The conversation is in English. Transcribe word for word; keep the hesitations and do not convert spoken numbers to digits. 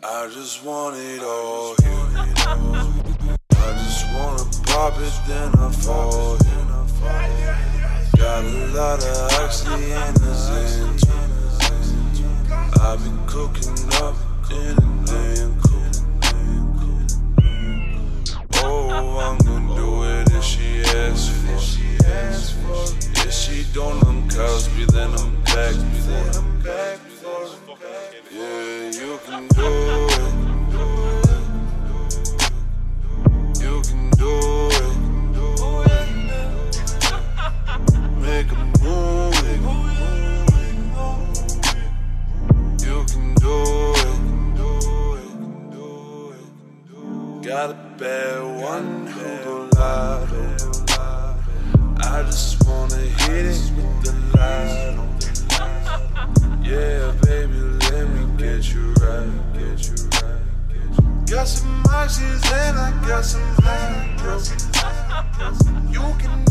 I just want it all, I just want it all. I just wanna pop it, then I fall, then I fall. Got a lot of oxy and a zen. I've been cooking up in a damn cool. Oh, I'm gonna do it if she asks for it. If she don't, I'm Cosby, then I'm back, then I'm back. Yeah, you can do it. You can do it. Make a move. You can do it. Got a bad one, who gon' lie? I just wanna hit it with the light. Yeah, baby, let me get you right, get you right, get you. Got some oxys and I got some hydro. You can